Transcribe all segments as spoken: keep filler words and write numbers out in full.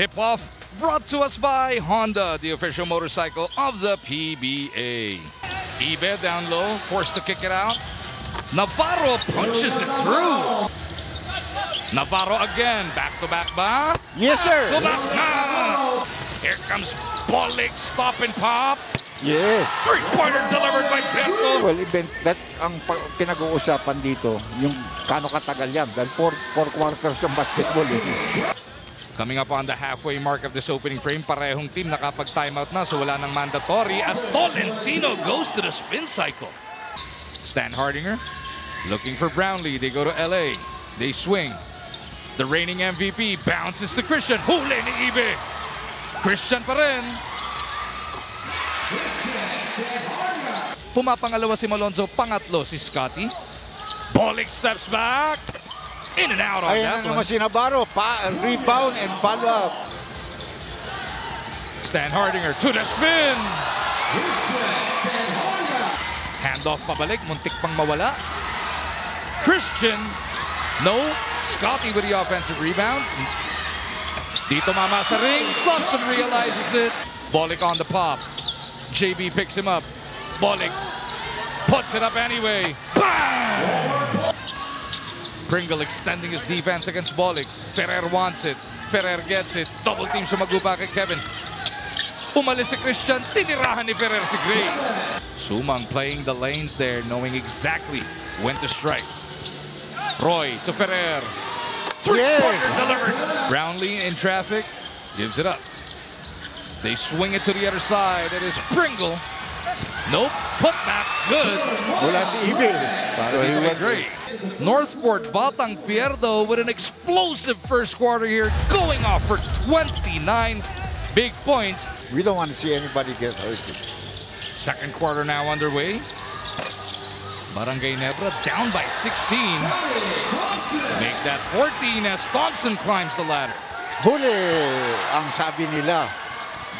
tip-off brought to us by Honda, the official motorcycle of the P B A. Ibe down low, forced to kick it out. Navarro punches it through. Navarro again, back-to-back ba? Yes, sir. Back-to-back ba. Here comes Bolick, stop and pop. Yeah. Three-pointer delivered by Berto. Well, event, that ang pinag-uusapan dito, yung kano katagal yan. Dahil four, four quarters ang basketball. Eh. Coming up on the halfway mark of this opening frame, parehong team nakapag-timeout na, so wala nang mandatory as Tolentino goes to the spin cycle. Stan Hardinger looking for Brownlee. They go to L A. They swing. The reigning M V P bounces to Christian. Huli ni Ibe. Christian pa rin. Pumapangalawa si Malonzo, pangatlo si Scottie. Bolick steps back. In and out on Ayan that na naman one. Si Navarro, pa rebound and follow up. Stan Hardinger to the spin. Handoff pabalik, muntik pang mawala. Christian, no. Scottie with the offensive rebound. Dito mama sa ring, Thompson realizes it. Bolick on the pop. J B picks him up. Bolick puts it up anyway. Bang! Pringle extending his defense against Bolick. Ferrer wants it. Ferrer gets it. Double team sumagupa kay Kevin. Umalis si Christian. Tinirahan ni Ferrer si Gray. Suman playing the lanes there, knowing exactly when to strike. Roy to Ferrer. Three-pointer delivered. Brownlee in traffic. Gives it up. They swing it to the other side. It is Pringle. Nope. Put back. Good. Wala si Ibe. NorthPort, Batang Pier though, with an explosive first quarter here. Going off for twenty-nine big points. We don't want to see anybody get hurt. Second quarter now underway. Barangay Ginebra down by sixteen. Make that fourteen as Thompson climbs the ladder. Huli ang sabi nila.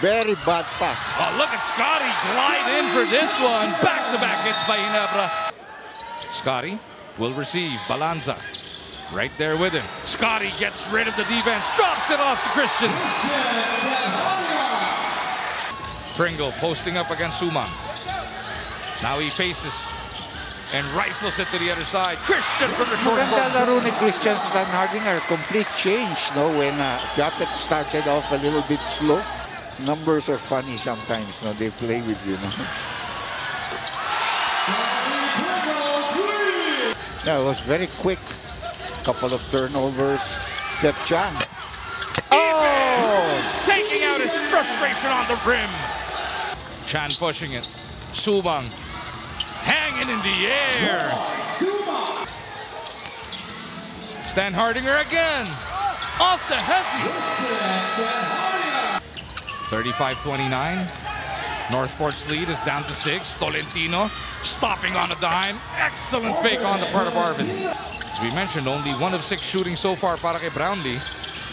Very bad pass. Oh, look at Scottie glide in for this one. Back-to-back hits by Ginebra. Scottie will receive. Balanza right there with him. Scottie gets rid of the defense. Drops it off to Christian. Pringle posting up against Suman. Now he faces and rifles it to the other side. Christian from the short corner. Maganda laro ni Christian Stan Hardinger. Complete change, no? When uh, Japet started off a little bit slow. Numbers are funny sometimes, no? They play with you, no? Yeah, it was very quick. Couple of turnovers. Dev Chan. Oh! Taking out his frustration on the rim. Chan pushing it. Subang hanging in the air. Stan Hardinger again. Off the hesi. thirty-five twenty-nine. NorthPort's lead is down to six. Tolentino stopping on a dime. Excellent fake on the part of Arvin. As we mentioned, only one of six shooting so far para kay Brownlee.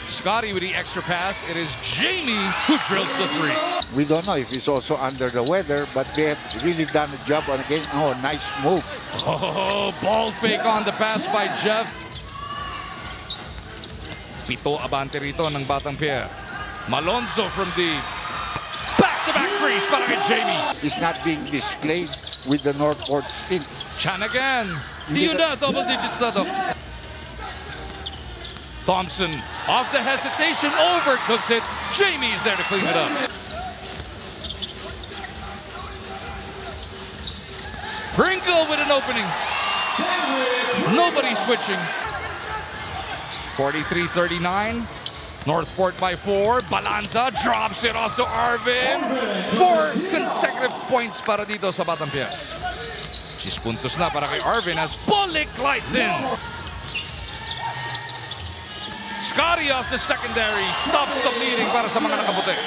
Scottie with the extra pass. It is Jamie who drills the three. We don't know if he's also under the weather, but they have really done a job on the game. Oh, nice move. Oh, ball fake on the pass by Jeff. Pito abante rito ng Batang Pier. Malonzo from deep. Back-to-back freeze para kay Jamie. It's not being displayed with the NorthPort team. Chan again. Di na, double digits na to. Thompson off the hesitation, overcooks it. Jamie's there to clean it up. Pringle with an opening. Nobody switching. forty-three thirty-nine. NorthPort by four. Balanza drops it off to Arvin. Four consecutive points para dito sa Batang Pier. She's puntos na para kay Arvin as Bolick lights in. Scottie off the secondary. Stops the bleeding para sa mga nakaputi.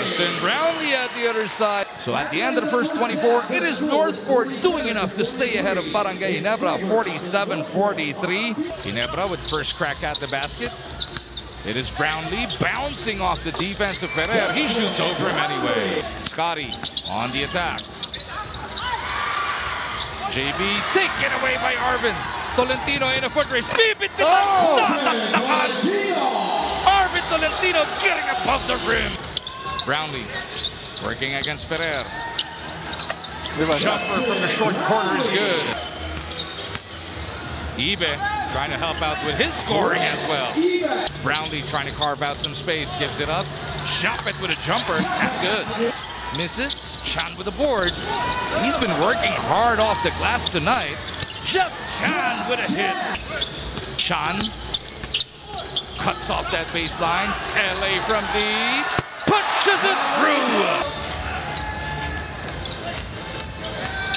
Justin Brownlee at the other side. So at the end of the first twenty-four, it is NorthPort doing enough to stay ahead of Barangay Ginebra, forty-seven forty-three. Ginebra with first crack at the basket. It is Brownlee bouncing off the defense of Ferrer. He shoots over him anyway. Scottie on the attack. J B taken away by Arvin. Tolentino in a foot race. Beep it! Oh, Arvin Tolentino getting above the rim. Brownlee working against Ferrer. Jumper from the short corner is good. Ibe trying to help out with his scoring as well. Brownlee trying to carve out some space, gives it up. Shot it with a jumper, that's good. Misses, Chan with the board. He's been working hard off the glass tonight. Jeff Chan with a hit. Chan cuts off that baseline. L A from deep, punches it through.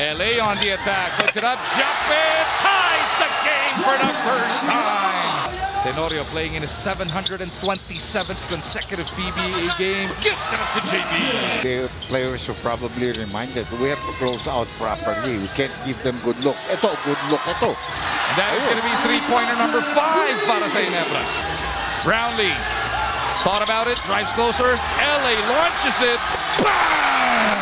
L A on the attack, puts it up, Jeffrey ties the game for the first time. Tenorio playing in his seven hundred twenty-seventh consecutive P B A game, gives it up to J B. The players are probably reminded we have to close out properly. We can't give them good looks. Ito, good look, ito. And that is going to be three-pointer number five para sa Ginebra. Brownlee thought about it, drives closer. L A launches it. Bang!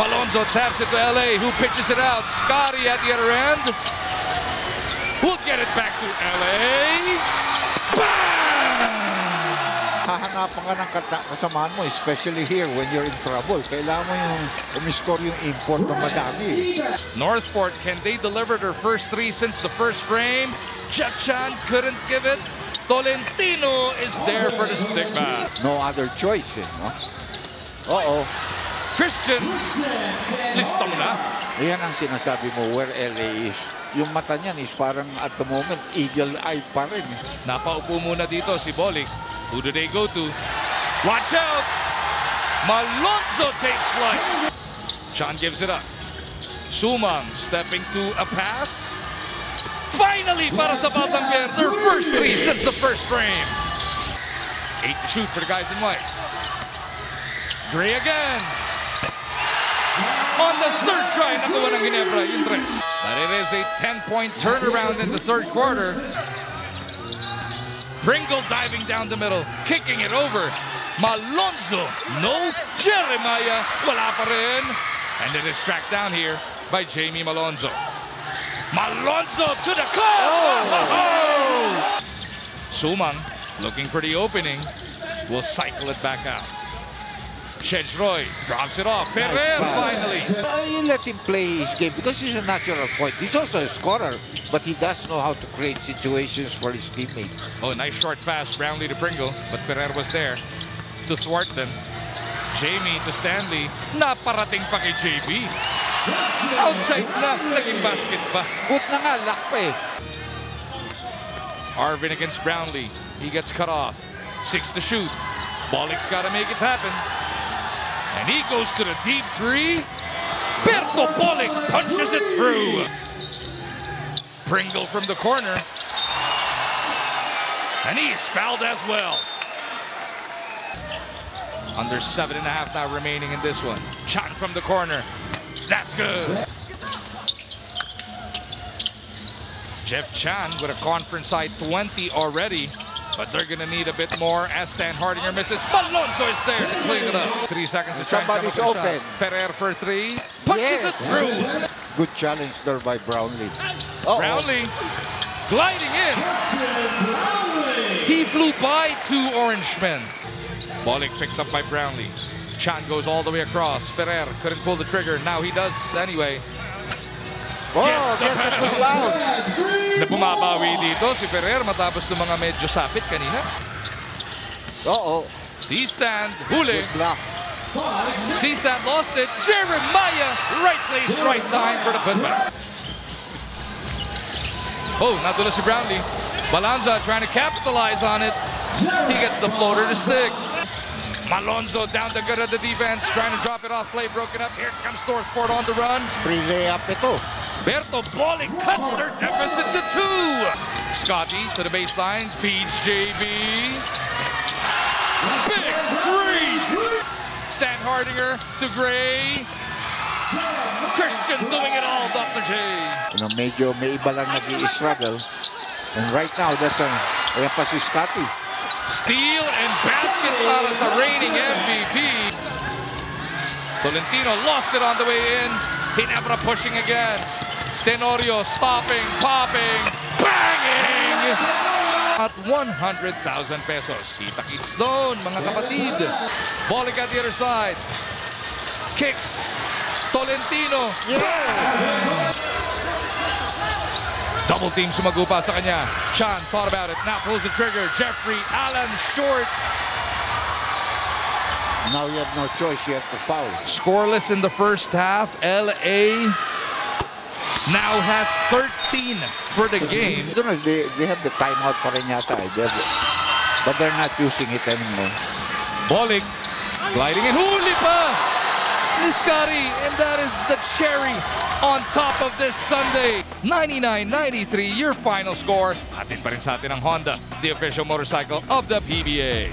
Malonzo taps it to L A, who pitches it out. Scottie at the other end. We'll get it back to L A. Bang! Hahanapan ka ng kasamaan mo, especially here when you're in trouble. Kailangan mo yung umiscore yung import ng madami. NorthPort, can they deliver their first three since the first frame? Dev Chan couldn't give it. Tolentino is there for the stick back. No other choice, eh, no? Uh-oh. Christian, listong na. Ayan ang sinasabi mo, where L A is. Yung mata niyan is parang at the moment, eagle eye pa rin. Napaupo muna dito si Bolick. Who do they go to? Watch out! Malonzo takes flight. Chan gives it up. Suman stepping to a pass. Finally, para sa Batang Pier, their first three since the first frame. Eight to shoot for the guys in white. Gray again. On the third try, nakuha ng Ginebra yung tres. But it is a ten-point turnaround in the third quarter. Pringle diving down the middle, kicking it over. Malonzo, no. Jeremiah, wala pa rin. And it is tracked down here by Jamie Malonzo. Malonzo to the club! Oh. Oh. Suman, looking for the opening, will cycle it back out. Roy drops it off. Nice Ferrer finally. You let him play his game because he's a natural point. He's also a scorer, but he does know how to create situations for his teammates. Oh, nice short pass. Brownlee to Pringle, but Ferrer was there to thwart them. Jamie to Stanley. Naparating pa kay J B. Outside na. Naging basket pa. But na nga, lock pa eh. Arvin against Brownlee. He gets cut off. Six to shoot. Bolick's got to make it happen. And he goes to the deep three. Berto Bolick punches it through. Pringle from the corner. And he is fouled as well. Under seven and a half now remaining in this one. Chan from the corner. That's good. Dev Chan with a conference side twenty already. But they're going to need a bit more as Stan Hardinger misses. Malonzo is there to clean it up. Three seconds of time. Somebody's open. Ferrer for three. Punches yes. it through. Good challenge there by Brownlee. Uh-oh. Brownlee gliding in. He flew by two orange men. Bolick picked up by Brownlee. Chan goes all the way across. Ferrer couldn't pull the trigger. Now he does anyway. Oh, gets the foul. Na bumabawi dito si Ferrer matapos ng mga medyo sapit kanina. Uh-oh. Si Stan, huli. Si Stan lost it. Jeremiah, right place, right time for the putback. Oh, natuloy si Brownlee. Balanza trying to capitalize on it. He gets the floater to stick. Malonzo down the gut of the defense, trying to drop it off. Play broken up. Here comes NorthPort on the run. Pre-layup ito. Berto Bolick cuts their deficit to two. Scottie to the baseline, feeds J B. Big three. Stan Hardinger to Gray. Christian doing it all, Doctor J. You know, medyo may iba lang nag-i-struggle. And right now, that's a, ayan pa si Scottie. Steal and basket para sa reigning M V P. Tolentino lost it on the way in. Ginebra pushing again. Tenorio stopping, popping, banging! At one hundred thousand pesos. Kita-kits doon, mga kapatid. Bolick at the other side. Kicks. Tolentino. Yeah! Double team sumagupa sa kanya. Chan thought about it. Now pulls the trigger. Jeffrey Allen Short. Now you have no choice. You have to foul. Scoreless in the first half. L A now has thirteen for the game. I don't know if they, they have the timeout pa rin yata. They have the, but they're not using it anymore. Bolick gliding in. Huli pa! Ni Scottie. And that is the cherry on top of this Sunday. ninety-nine ninety-three, your final score. Atin pa rin sa atin ang Honda, the official motorcycle of the P B A.